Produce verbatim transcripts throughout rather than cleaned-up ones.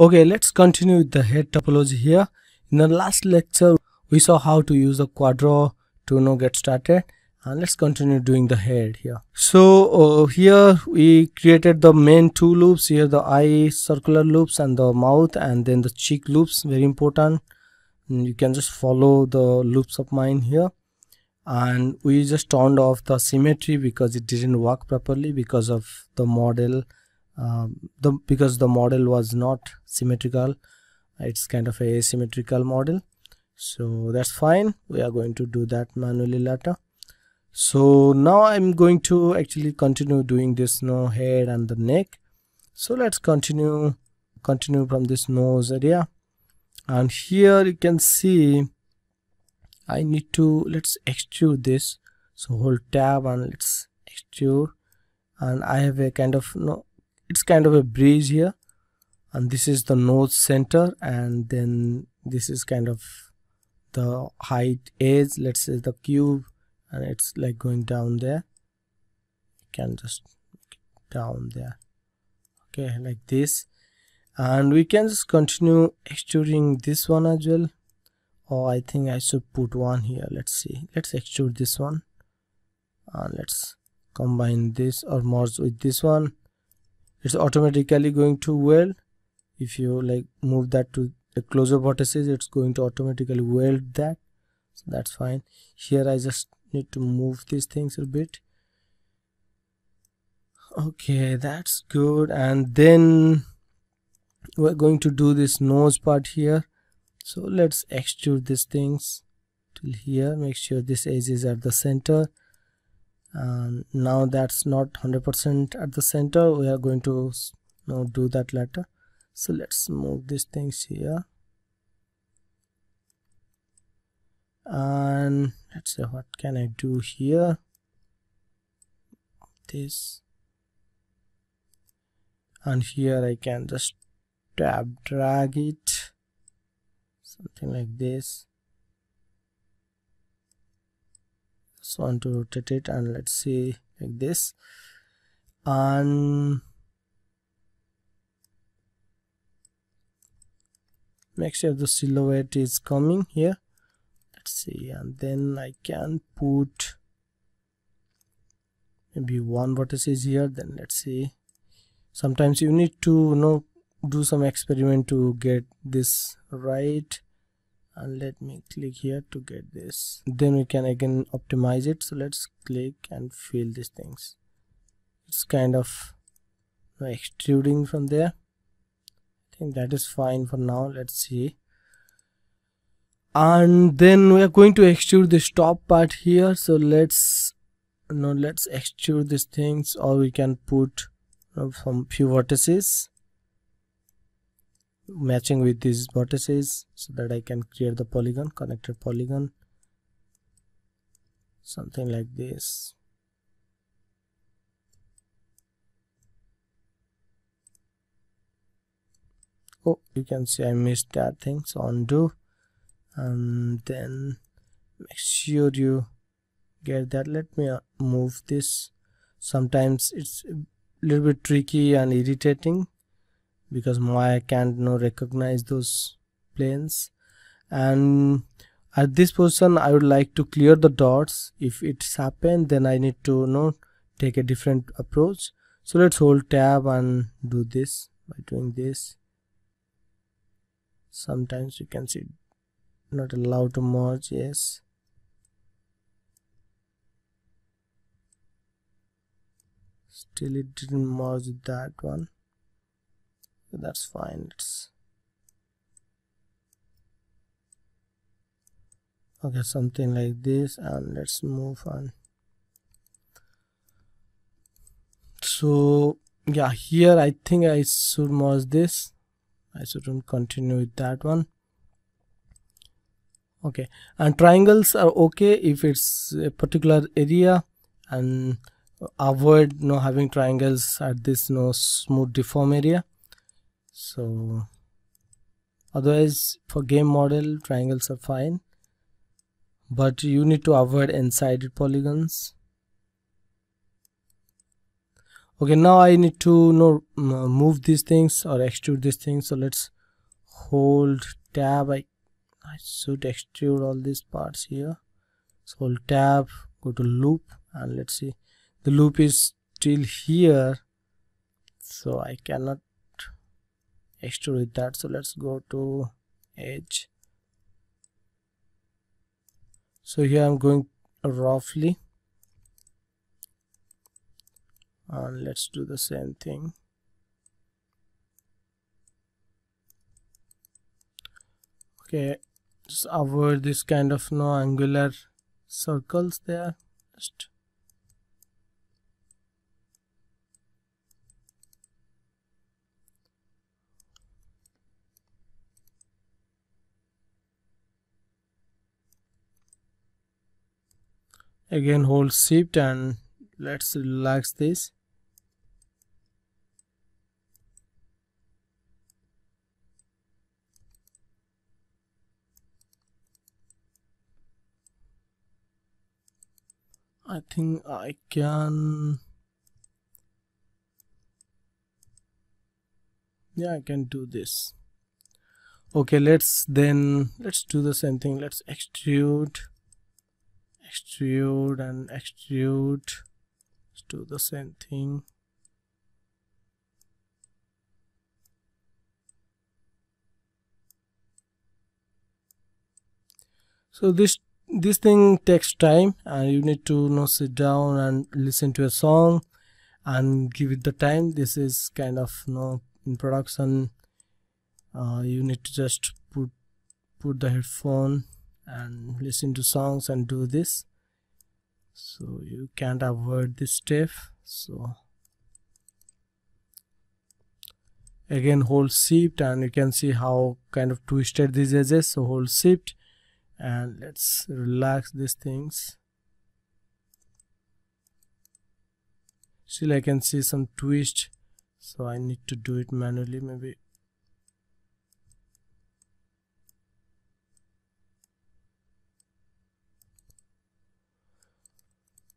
Okay, let's continue with the head topology here. In the last lecture, we saw how to use the Quadro to now get started, and let's continue doing the head here. So uh, here we created the main two loops here, the eye circular loops and the mouth, and then the cheek loops, very important. And you can just follow the loops of mine here. And we just turned off the symmetry because it didn't work properly because of the model. Um, the because the model was not symmetrical, it's kind of a asymmetrical model, so that's fine. We are going to do that manually later. So now I'm going to actually continue doing this no head and the neck. So let's continue continue from this nose area, and here you can see I need to let's extrude this. So hold tab and let's extrude, and I have a kind of no it's kind of a bridge here, and this is the nose center, and then this is kind of the height edge, let's say the cube, and it's like going down there. You can just down there, okay, like this. And we can just continue extruding this one as well, or I think I should put one here. Let's see, let's extrude this one, and let's combine this or merge with this one. It's automatically going to weld. If you like move that to the closer vertices, it's going to automatically weld that, so that's fine. Here I just need to move these things a bit. Okay, that's good. And then we're going to do this nose part here, so let's extrude these things till here. Make sure this edge is at the center. And now that's not one hundred percent at the center. We are going to now do that later. So let's move these things here, and let's see what can I do here. This, and here I can just tab drag it, something like this. So I want to rotate it, and let's see like this. And make sure the silhouette is coming here. Let's see, and then I can put maybe one vertex is here. Then let's see. Sometimes you need to you know do some experiment to get this right. And let me click here to get this. Then we can again optimize it. So let's click and fill these things. It's kind of extruding from there. I think that is fine for now. Let's see. And then we are going to extrude this top part here. So let's no, let's extrude these things, or we can put you know, some few vertices matching with these vertices, so that I can create the polygon, connected polygon, something like this. Oh, you can see I missed that thing, so undo, and then make sure you get that. Let me move this. Sometimes it's a little bit tricky and irritating because Maya can't now recognize those planes. And at this position I would like to clear the dots. If it's happened, then I need to you know take a different approach. So let's hold tab and do this by doing this. Sometimes you can see not allowed to merge, yes. Still it didn't merge that one. That's fine. It's okay, something like this, and let's move on. So yeah, here I think I should merge this. I shouldn't continue with that one. Okay, and triangles are okay if it's a particular area, and avoid no having triangles at this no smooth deform area. So otherwise for game model triangles are fine, but you need to avoid end-sided polygons. Okay, now I need to know move these things or extrude these things. So let's hold tab. I, I should extrude all these parts here. So hold tab, go to loop, and let's see. The loop is still here, so I cannot extrude that. So let's go to edge. So here I'm going roughly, and let's do the same thing. Okay, just avoid this kind of no angular circles there. Just again hold shift and let's relax this. I think I can, yeah, I can do this. Okay, let's then let's do the same thing. Let's extrude, extrude and extrude. Let's do the same thing. So this this thing takes time, and you need to you know, sit down and listen to a song and give it the time. This is kind of you know, in production, uh, you need to just put put the headphone and listen to songs and do this. So you can't avoid this step. So again hold shift, and you can see how kind of twisted these edges. So hold shift and let's relax these things. Still I can see some twist, so I need to do it manually maybe.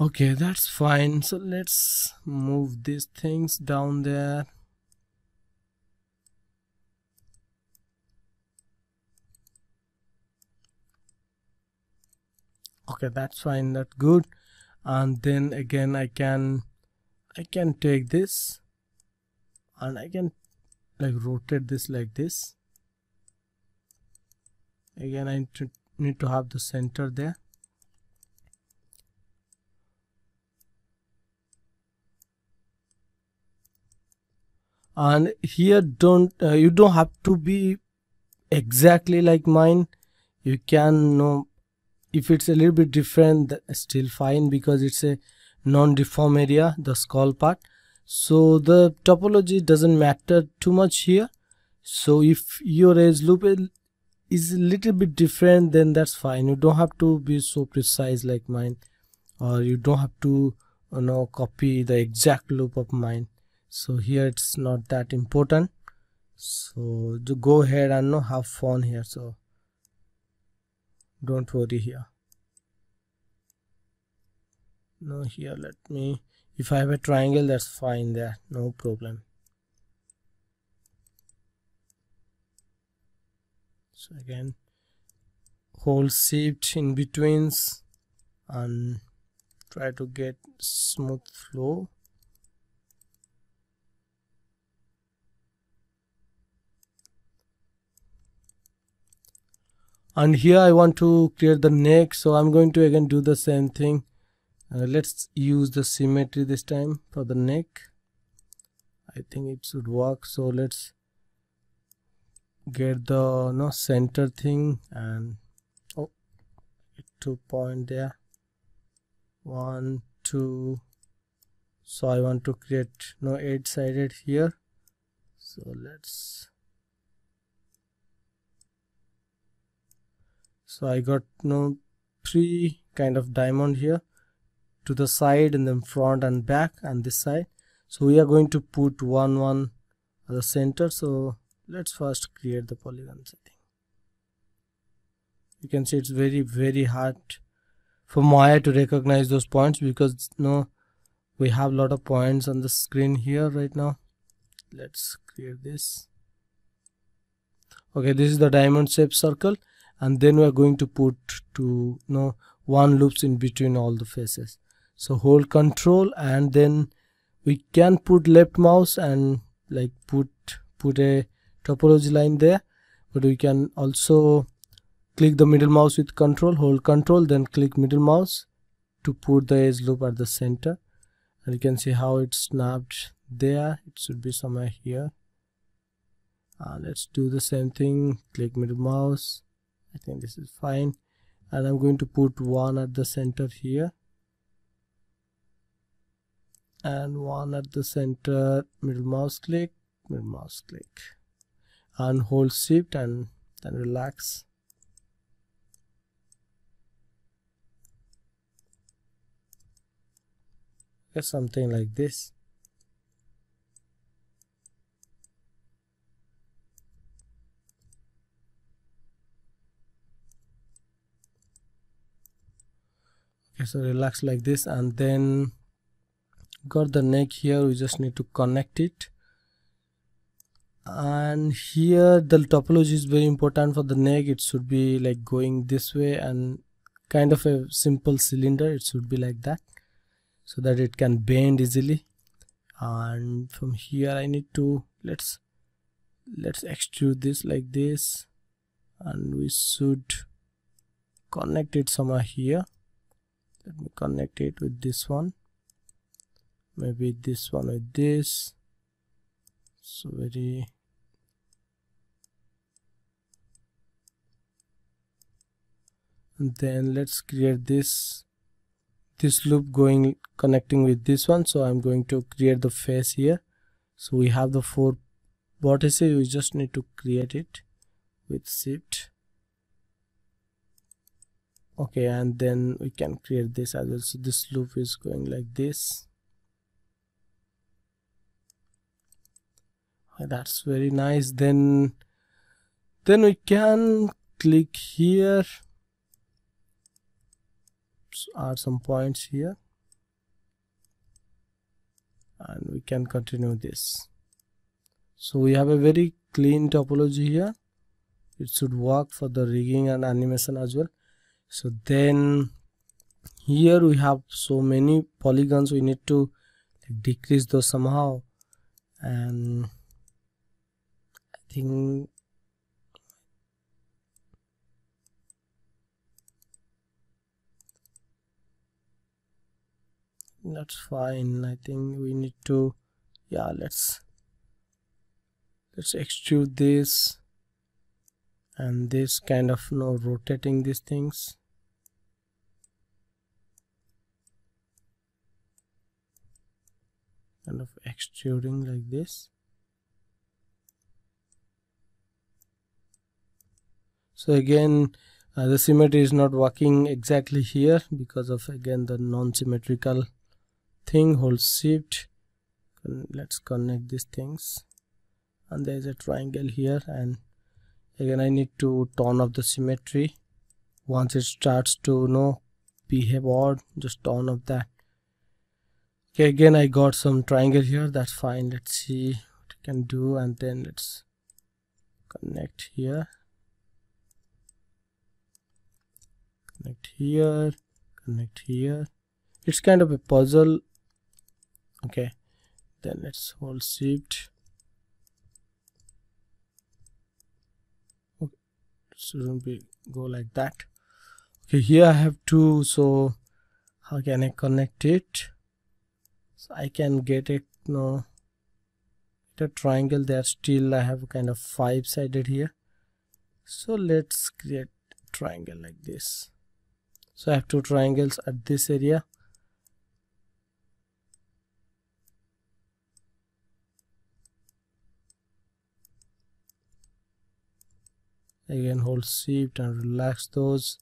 Okay, that's fine. So let's move these things down there. Okay, that's fine, that's good. And then again I can I can take this and I can like rotate this like this. Again I need to, need to have the center there. And here don't uh, you don't have to be exactly like mine. You can know if it's a little bit different, that's still fine, because it's a non-deform area, the skull part. So the topology doesn't matter too much here. So if your edge loop is a little bit different, then that's fine. You don't have to be so precise like mine, or you don't have to you know copy the exact loop of mine. So here it's not that important. So go ahead and you know, have fun here. So don't worry here. No, here let me, if I have a triangle, that's fine there, no problem. So again hold shift in betweens and try to get smooth flow. And here I want to create the neck, so I'm going to again do the same thing. Uh, let's use the symmetry this time for the neck. I think it should work. So let's get the no center thing and oh, two point there, one, two. So I want to create no eight sided here. So let's. So I got you know, three kind of diamond here, to the side and then front and back and this side. So we are going to put one one at the center. So let's first create the polygon setting. You can see it's very very hard for Maya to recognize those points, because you know, we have a lot of points on the screen here right now. Let's create this. Okay, this is the diamond shaped circle, and then we are going to put two no one loops in between all the faces. So hold control and then we can put left mouse and like put put a topology line there, but we can also click the middle mouse with control, hold control, then click middle mouse to put the edge loop at the center. And you can see how it's snapped there. It should be somewhere here. Uh, let's do the same thing. Click middle mouse. I think this is fine. And I'm going to put one at the center here. And one at the center. Middle mouse click. Middle mouse click. And hold shift and then relax. Something like this. Okay, so relax like this, and then got the neck here. We just need to connect it, and here the topology is very important for the neck. It should be like going this way and kind of a simple cylinder. It should be like that, so that it can bend easily. And from here I need to let's let's extrude this like this, and we should connect it somewhere here. Let me connect it with this one, maybe this one with this. So very and then let's create this this loop going connecting with this one. So I'm going to create the face here. So we have the four vertices. We just need to create it with shift. Okay, and then we can create this as well. So this loop is going like this. Okay, that's very nice. Then then we can click here. Are some points here, and we can continue this. So we have a very clean topology here. It should work for the rigging and animation as well. So then here we have so many polygons. We need to decrease those somehow, and I think that's fine. I think we need to yeah let's let's extrude this and this, kind of you know, rotating these things. Kind of extruding like this. So again uh, the symmetry is not working exactly here because of again the non-symmetrical thing. Hold shift and let's connect these things, and there is a triangle here, and again I need to turn off the symmetry. Once it starts to you know behave odd, just turn off that. Okay, again I got some triangle here. That's fine. Let's see what I can do, and then let's connect here, connect here, connect here. It's kind of a puzzle. Okay, then let's hold shift. Okay, it shouldn't be go like that. Okay, here I have two. So how can I connect it? So I can get it. No, the triangle there. Still, I have kind of five-sided here. So let's create a triangle like this. So I have two triangles at this area. Again hold shift and relax those.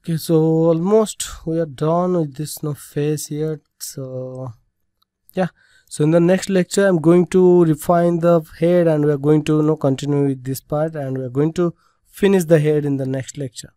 Okay, so almost we are done with this no face here. So yeah, so in the next lecture I'm going to refine the head, and we are going to you know, continue with this part, and we are going to finish the head in the next lecture.